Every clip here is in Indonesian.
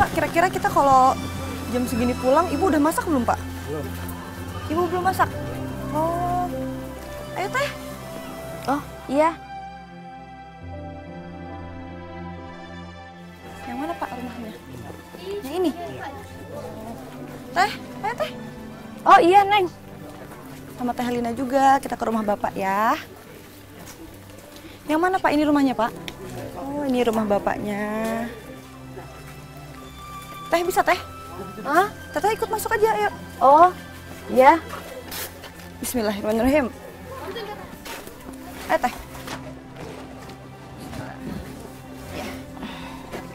Pak, kira-kira kita kalau jam segini pulang, Ibu udah masak belum, Pak? Belum. Ibu belum masak? Oh. Ayo, Teh. Oh, iya. Yang mana, Pak, rumahnya? Yang ini? Teh, ayo, Teh. Oh, iya, Neng. Sama Teh Lina juga, kita ke rumah Bapak ya. Yang mana, Pak? Ini rumahnya, Pak? Oh, ini rumah Bapaknya. Teh, bisa, Teh? Hah? Teteh ikut masuk aja, ayo. Oh, iya. Bismillahirrahmanirrahim. Ayo, Teh. Ya.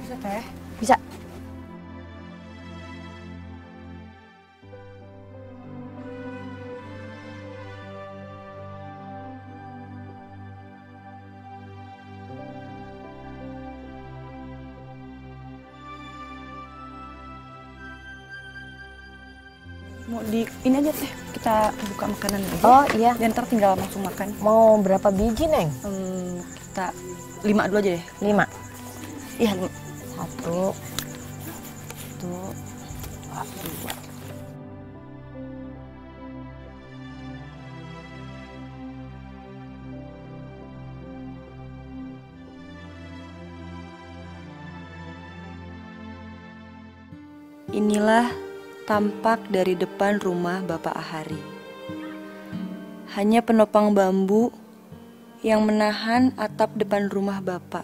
Bisa, Teh? Bisa. Mau di ini aja, Teh, kita buka makanan aja. Oh iya. Dan ntar tinggal langsung makan. Mau berapa biji, Neng? Kita 5 dulu aja deh. 5? Iya, 5. 1, 2, 3. Inilah tampak dari depan rumah Bapak Ahari. Hanya penopang bambu yang menahan atap depan rumah Bapak.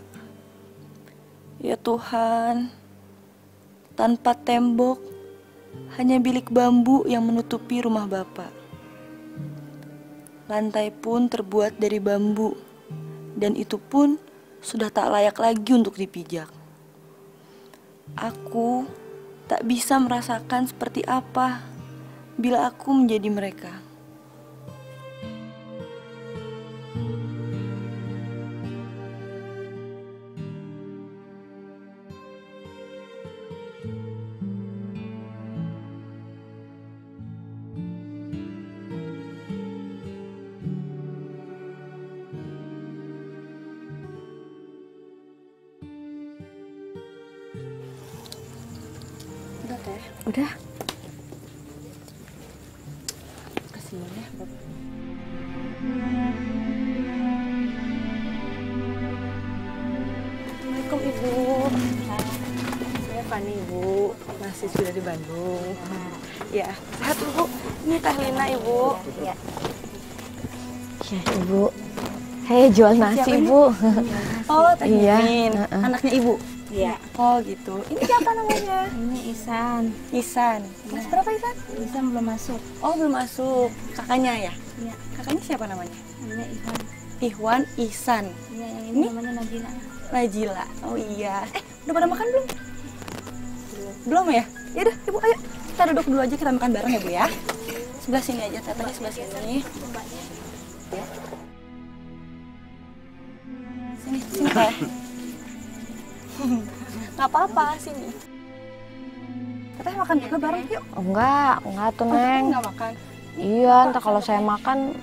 Ya Tuhan, tanpa tembok, hanya bilik bambu yang menutupi rumah Bapak. Lantai pun terbuat dari bambu, dan itu pun sudah tak layak lagi untuk dipijak. Aku tak bisa merasakan seperti apa bila aku menjadi mereka. Udah. Kasih ya, Bob. Assalamualaikum, Ibu. Saya Fani, Ibu. Masih sudah di Bandung. Ya, sehat, Ibu. Ini Teh Lina, Ibu. Ya. Ya, Ibu. Saya jual nasi, siapa, Ibu. Oh, Teh Lina. Anaknya Ibu. Iya. Oh gitu. Ini siapa namanya? Ini Ihsan. Ihsan. Mas berapa Ihsan? Ihsan belum masuk. Oh belum masuk. Kakaknya ya? Iya. Kakaknya siapa namanya? Namanya Ihwan. Ihwan, Ihsan. Iya yang ini namanya Najila. Najila. Oh iya. Udah pada makan belum? Belum ya? Yaudah Ibu ayo. Kita duduk dulu aja kita makan bareng ya Bu ya. Sebelah sini aja. Tatanya sebelah sini. Ya. Sini, sini Pak. Nggak apa-apa, sini. Teteh makan juga bareng yuk. Enggak tuh Neng. Nggak makan? Iya, ntar kalau saya makan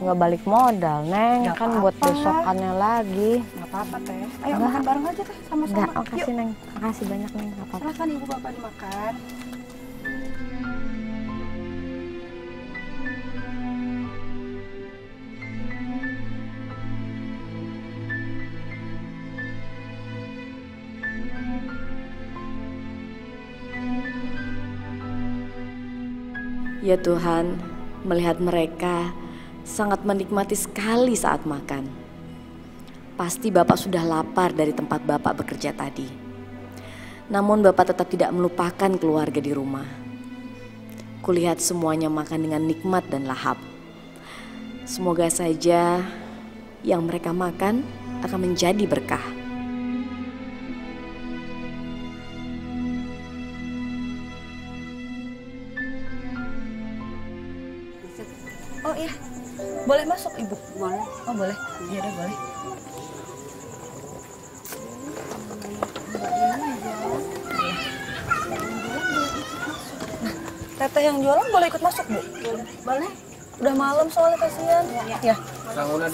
nggak balik modal Neng. Nggak kan apa-apa. Buat besokannya lagi. Nggak apa-apa Teh. Ayo nggak. Makan bareng aja Teh sama-sama. Nggak, makasih Neng. Makasih banyak Neng. Nggak apa-apa. Silahkan Ibu Bapak dimakan. Ya Tuhan, melihat mereka sangat menikmati sekali saat makan. Pasti Bapak sudah lapar dari tempat Bapak bekerja tadi. Namun Bapak tetap tidak melupakan keluarga di rumah. Kulihat semuanya makan dengan nikmat dan lahap. Semoga saja yang mereka makan akan menjadi berkah. Oh iya, boleh masuk Ibu? Boleh. Oh boleh, iya deh boleh. Nah, Teteh yang jualan boleh ikut masuk Bu? Boleh. Boleh? Udah malam soalnya kasihan. Ya. Ya.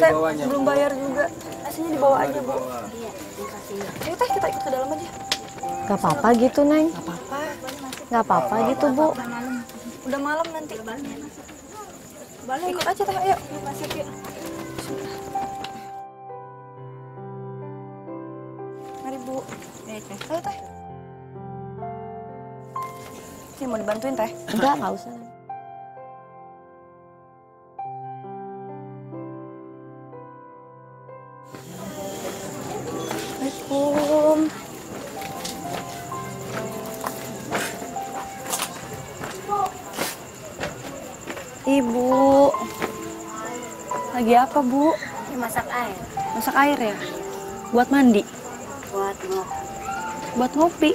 Saya belum bayar juga. Nasinya dibawa aja Bu. Iya, makasih. Ayo Teh kita ikut ke dalam aja. Gak apa-apa gitu, Neng. Gak apa-apa gitu, Bu. Udah malam nanti. Balik ikut aja, Teh. Ayo. Masuk yuk. Mari, Bu. Ayo, Teh. Ini mau dibantuin, Teh? Enggak, gak usah. Ibu, lagi apa, Bu? Ya, masak air. Masak air ya? Buat mandi? Buat ngopi. Buat ngopi?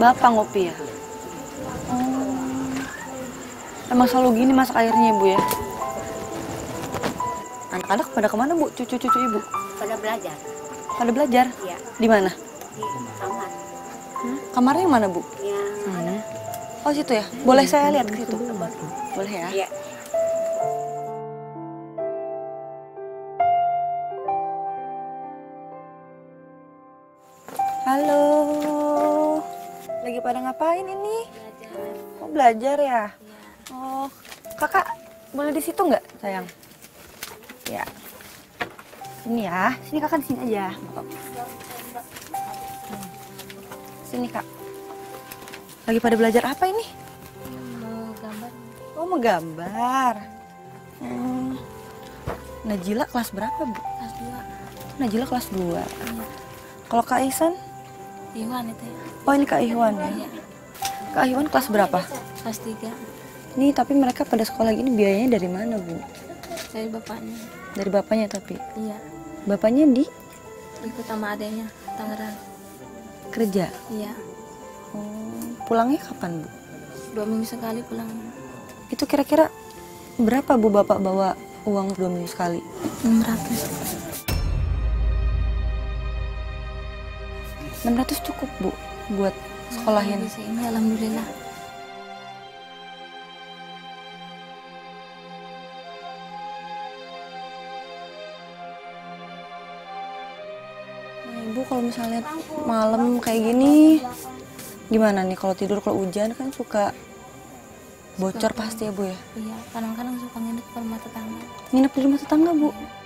Bapak ngopi ya? Oh. Emang selalu gini masak airnya, Ibu ya? Anak-anak pada kemana, Bu? Cucu-cucu Ibu? Pada belajar. Pada belajar? Iya. Di mana? Di kamar. Hmm? Kamarnya yang mana, Bu? Yang mana? Oh, situ ya? Boleh saya lihat ke situ? Boleh ya? Iya. Halo, lagi pada ngapain ini? Kok belajar ya? Oh, kakak boleh di situ nggak, sayang? Ya, sini ya, sini kakak di sini aja. Sini kak. Lagi pada belajar apa ini? Mau gambar. Oh, mau gambar. Najila kelas berapa, Bu? Kelas 2. Najila kelas 2. Kalau Kak Ihsan? Ihwan itu ya. Oh, ini Kak Ihwan ya? Kak Ihwan kelas berapa? Kelas 3. Nih, tapi mereka pada sekolah gini biayanya dari mana, Bu? Dari bapaknya. Dari bapaknya tapi? Iya. Bapaknya di? Ikut sama adiknya, Tangerang. Kerja? Iya. Oh, pulangnya kapan, Bu? 2 minggu sekali pulangnya. Itu kira-kira berapa, Bu, Bapak bawa uang 2 minggu sekali? 600. 600 cukup, Bu, buat sekolahin. Ini alhamdulillah. Nah, Ibu, kalau misalnya malam kayak gini, gimana nih kalau tidur? Kalau hujan kan suka bocor pasti ya, Bu ya? Iya, kadang-kadang suka nginep di rumah tetangga. Nginep di rumah tetangga, Bu? Iya.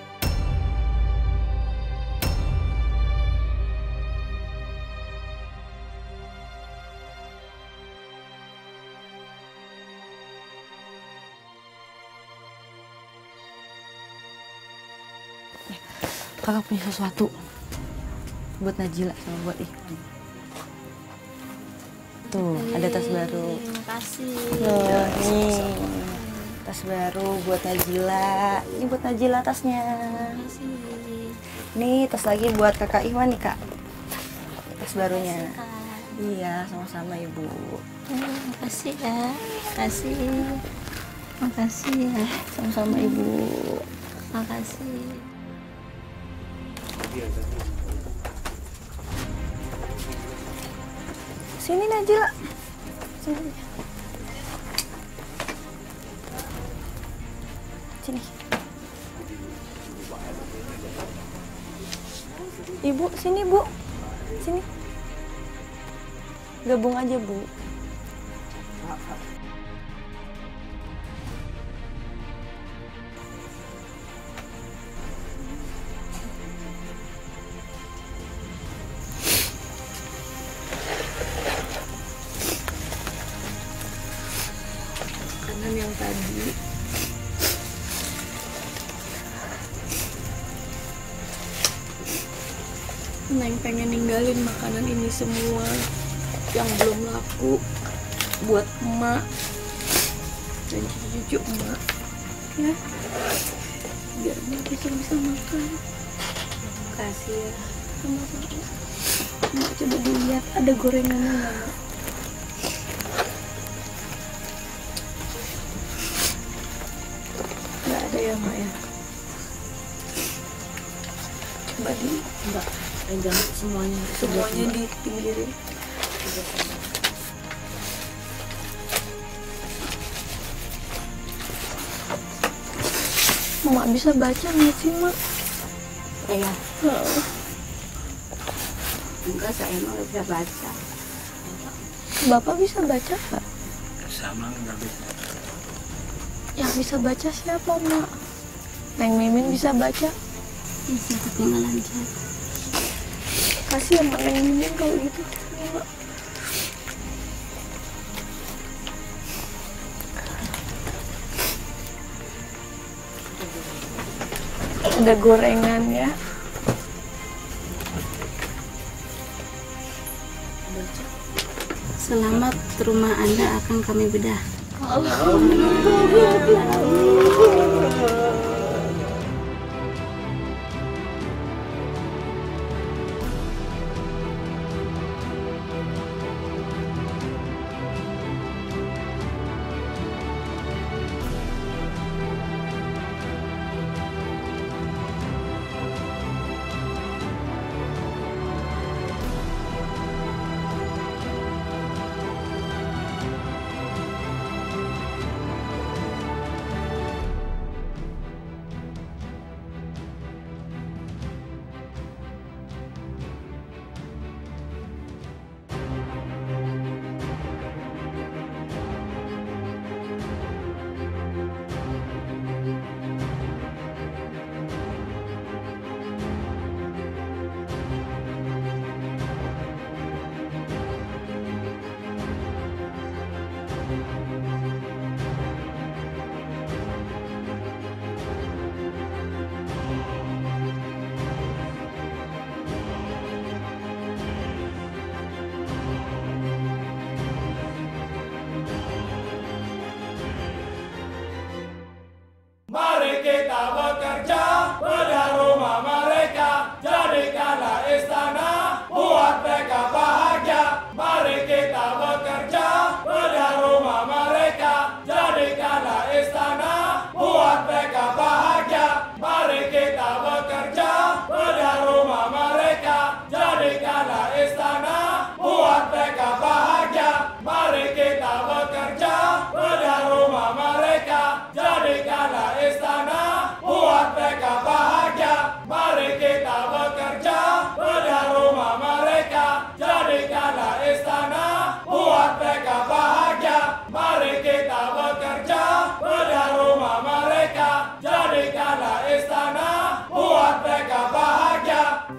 Kakak punya sesuatu buat Najila sama buat Ihsan. Tuh, ada tas baru. Terima kasih. Loh, nih. Tas baru buat Najila. Ini buat Najila tasnya. Nih, tas lagi buat Kakak Ihwan nih, Kak. Tas barunya. Iya, sama-sama, Ibu. Terima kasih ya. Makasih ya. Sama-sama, Ibu. Makasih. Sini Najila. Sini. Sini. Ibu, sini, Bu. Sini. Gabung aja, Bu. Yang tadi Neng pengen ninggalin makanan ini semua yang belum laku buat emak dan cucu-cucu emak ya, biar emak bisa makan. Makasih ya. Sama-sama. Emak coba dilihat ada gorengannya nggak? Ya, Mak ya. Coba di, Mbak, jangan semuanya di pinggirin. Mak bisa baca nggak sih, Mak? Iya. Enggak, saya nggak bisa baca. Bapak bisa baca nggak? Sama nggak bisa. Yang bisa baca siapa, Mak? Neng Mimin bisa baca? Bisa, tapi nggak lancar. Kasih ya, Mak, Neng Mimin kalau gitu. Mak. Ada gorengan ya. Selamat, rumah Anda akan kami bedah.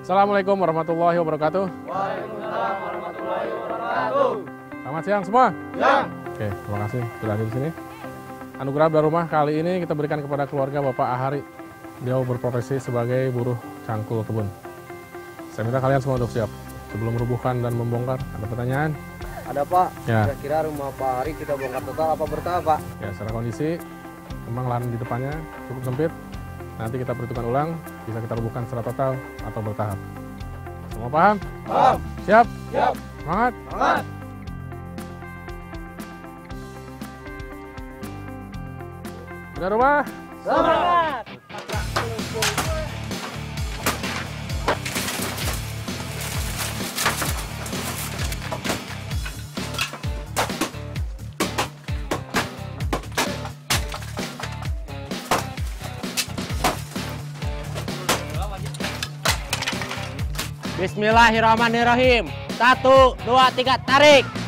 Assalamualaikum warahmatullahi wabarakatuh. Waalaikumsalam warahmatullahi wabarakatuh. Selamat siang semua. Siang. Oke, terima kasih sudah hadir di sini. Anugerah Bedah Rumah kali ini kita berikan kepada keluarga Bapak Ahari. Beliau berprofesi sebagai buruh cangkul kebun. Saya minta kalian semua untuk siap. Sebelum merubuhkan dan membongkar, ada pertanyaan? Ada, Pak. Kira-kira ya, rumah Pak Ahari kita bongkar total apa bertahap, Pak? Ya, secara kondisi, memang lahan di depannya cukup sempit. Nanti kita perhitungkan ulang, bisa kita rubuhkan secara total atau bertahap. Semua paham? Paham. Siap? Siap. Semangat? Semangat. Bedah Rumah? Semangat. Bismillahirrahmanirrahim. 1, 2, 3, tarik.